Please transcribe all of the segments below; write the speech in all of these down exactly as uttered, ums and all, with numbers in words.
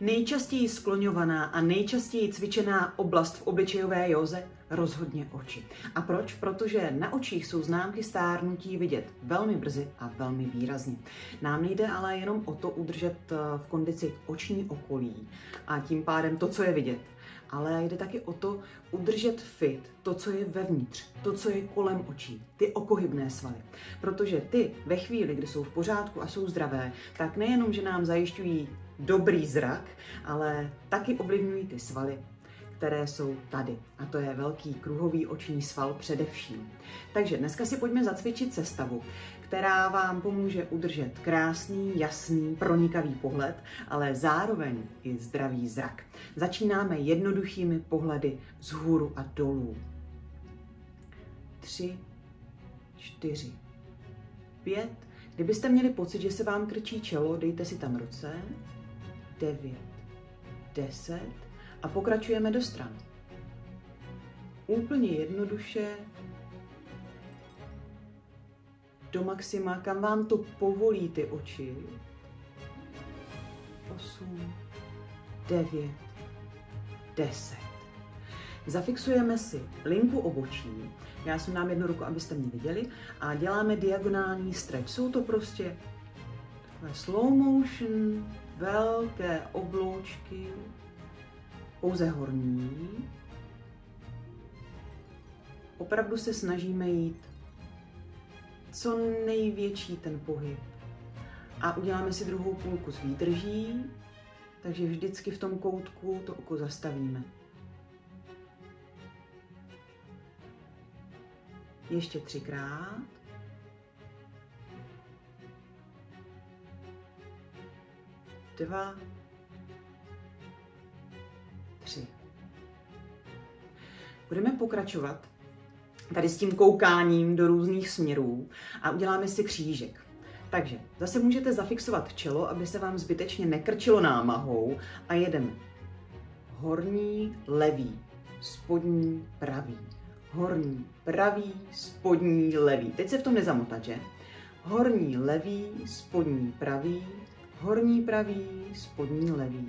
Nejčastěji skloňovaná a nejčastěji cvičená oblast v obličejové józe rozhodně oči. A proč? Protože na očích jsou známky stárnutí vidět velmi brzy a velmi výrazně. Nám nejde ale jenom o to udržet v kondici oční okolí a tím pádem to, co je vidět, ale jde taky o to udržet fit to, co je vevnitř, to, co je kolem očí, ty okohybné svaly. Protože ty ve chvíli, kdy jsou v pořádku a jsou zdravé, tak nejenom, že nám zajišťují dobrý zrak, ale taky ovlivňují ty svaly, které jsou tady. A to je velký kruhový oční sval především. Takže dneska si pojďme zacvičit sestavu, která vám pomůže udržet krásný, jasný, pronikavý pohled, ale zároveň i zdravý zrak. Začínáme jednoduchými pohledy vzhůru a dolů. Tři, čtyři, pět. Kdybyste měli pocit, že se vám krčí čelo, dejte si tam ruce. Devět, deset. A pokračujeme do stran. Úplně jednoduše do maxima, kam vám to povolí ty oči. Osm, devět, deset. Zafixujeme si linku obočí. Já jsem dám jednu ruku, abyste mě viděli. A děláme diagonální stretch. Jsou to prostě takové slow motion, velké obloučky. Pouze horní. Opravdu se snažíme jít co největší ten pohyb. A uděláme si druhou půlku s výdrží, takže vždycky v tom koutku to oko zastavíme. Ještě třikrát. Dva. Budeme pokračovat tady s tím koukáním do různých směrů a uděláme si křížek. Takže zase můžete zafixovat čelo, aby se vám zbytečně nekrčilo námahou a jedeme. Horní, levý, spodní, pravý. Horní, pravý, spodní, levý. Teď se v tom nezamotat, že? Horní, levý, spodní, pravý. Horní, pravý, spodní, levý.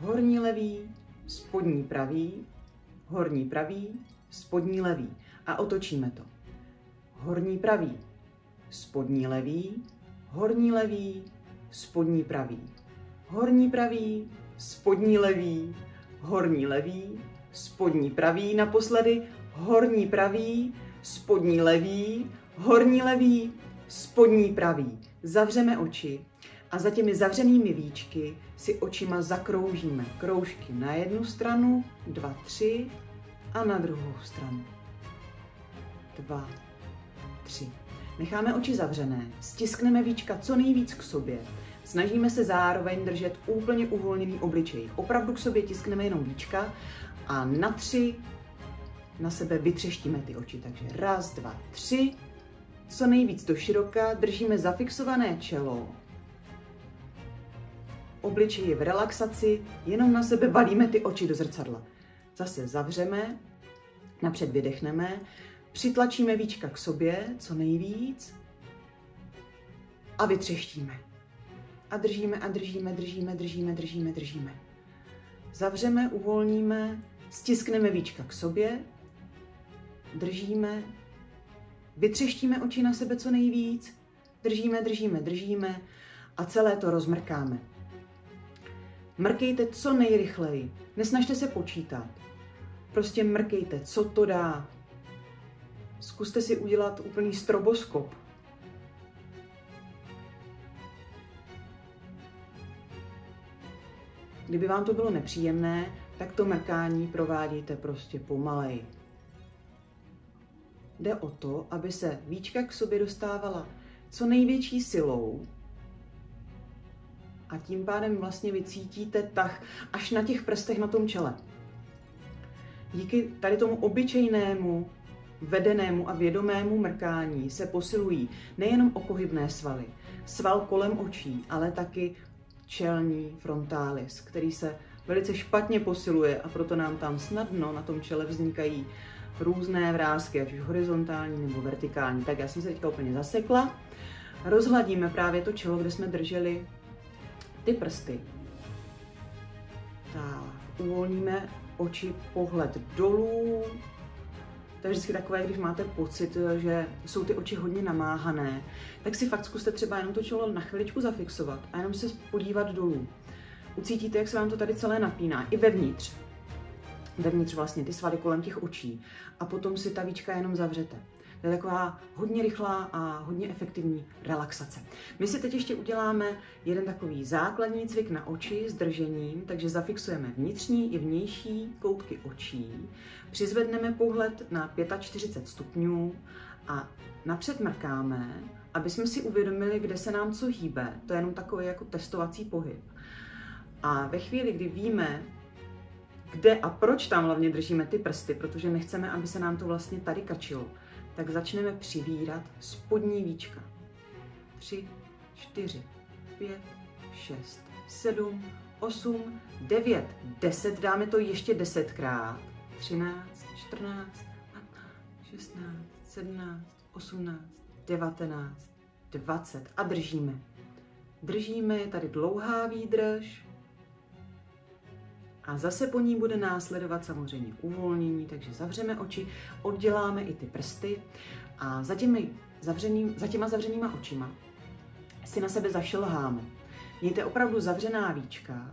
Horní, levý, spodní, pravý. Horní pravý, spodní levý. A otočíme to. Horní pravý, spodní levý, horní levý, spodní pravý. Horní pravý, spodní levý, horní levý, spodní pravý. Naposledy horní pravý, spodní levý, horní levý, spodní pravý. Zavřeme oči a za těmi zavřenými víčky si očima zakroužíme kroužky na jednu stranu, dva, tři a na druhou stranu, dva, tři. Necháme oči zavřené, stiskneme víčka co nejvíc k sobě, snažíme se zároveň držet úplně uvolněný obličej. Opravdu k sobě tiskneme jenom víčka a na tři na sebe vytřeštíme ty oči. Takže raz, dva, tři, co nejvíc doširoka, držíme zafixované čelo. Obličej je v relaxaci, jenom na sebe valíme ty oči do zrcadla. Zase zavřeme, napřed vydechneme, přitlačíme víčka k sobě, co nejvíc, a vytřeštíme. A držíme, a držíme, držíme, držíme, držíme, držíme. Zavřeme, uvolníme, stiskneme víčka k sobě, držíme, vytřeštíme oči na sebe co nejvíc, držíme, držíme, držíme a celé to rozmrkáme. Mrkejte co nejrychleji, nesnažte se počítat, prostě mrkejte, co to dá. Zkuste si udělat úplný stroboskop. Kdyby vám to bylo nepříjemné, tak to mrkání provádějte prostě pomaleji. Jde o to, aby se víčka k sobě dostávala co největší silou, a tím pádem vlastně vycítíte tah až na těch prstech na tom čele. Díky tady tomu obyčejnému, vedenému a vědomému mrkání se posilují nejenom okohybné svaly, sval kolem očí, ale taky čelní frontális, který se velice špatně posiluje a proto nám tam snadno na tom čele vznikají různé vrásky, ať už horizontální nebo vertikální. Tak já jsem se teďka úplně zasekla. Rozhladíme právě to čelo, kde jsme drželi ty prsty Tak, uvolníme oči, pohled dolů. To je vždycky takové, když máte pocit, že jsou ty oči hodně namáhané, tak si fakt zkuste třeba jenom to čelo na chviličku zafixovat a jenom se podívat dolů. Ucítíte, jak se vám to tady celé napíná, i vevnitř. Vevnitř vlastně ty svaly kolem těch očí. A potom si ta víčka jenom zavřete. To je taková hodně rychlá a hodně efektivní relaxace. My si teď ještě uděláme jeden takový základní cvik na oči s držením, takže zafixujeme vnitřní i vnější koutky očí, přizvedneme pohled na čtyřicet pět stupňů a napřed mrkáme, aby jsme si uvědomili, kde se nám co hýbe. To je jenom takový jako testovací pohyb. A ve chvíli, kdy víme, kde a proč tam hlavně držíme ty prsty, protože nechceme, aby se nám to vlastně tady kačilo, tak začneme přivírat spodní víčka. tři, čtyři, pět, šest, sedm, osm, devět, deset. Dáme to ještě desetkrát. třináct, čtrnáct, patnáct, šestnáct, sedmnáct, osmnáct, devatenáct, dvacet. A držíme. Držíme, je tady dlouhá výdrž. A zase po ní bude následovat samozřejmě uvolnění, takže zavřeme oči, odděláme i ty prsty a za, těmi zavřeným, za těma zavřenýma očima si na sebe zašilháme. Mějte opravdu zavřená víčka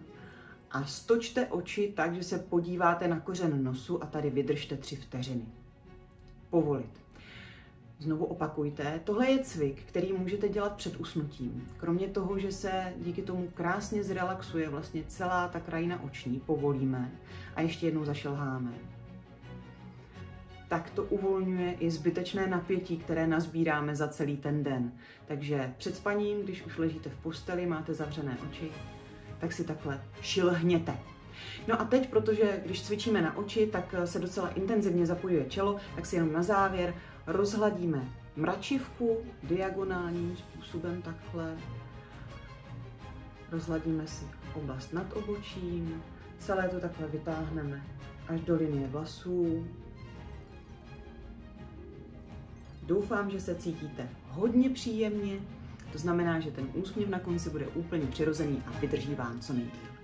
a stočte oči tak, že se podíváte na kořen nosu a tady vydržte tři vteřiny. Povolit. Znovu opakujte. Tohle je cvik, který můžete dělat před usnutím. Kromě toho, že se díky tomu krásně zrelaxuje vlastně celá ta krajina oční, povolíme a ještě jednou zašilháme. Tak to uvolňuje i zbytečné napětí, které nazbíráme za celý ten den. Takže před spaním, když už ležíte v posteli, máte zavřené oči, tak si takhle šilhněte. No a teď, protože když cvičíme na oči, tak se docela intenzivně zapojuje čelo, tak si jenom na závěr rozhladíme mračivku diagonálním způsobem takhle. Rozhladíme si oblast nad obočím, celé to takhle vytáhneme až do linie vlasů. Doufám, že se cítíte hodně příjemně, to znamená, že ten úsměv na konci bude úplně přirozený a vydrží vám co nejdéle.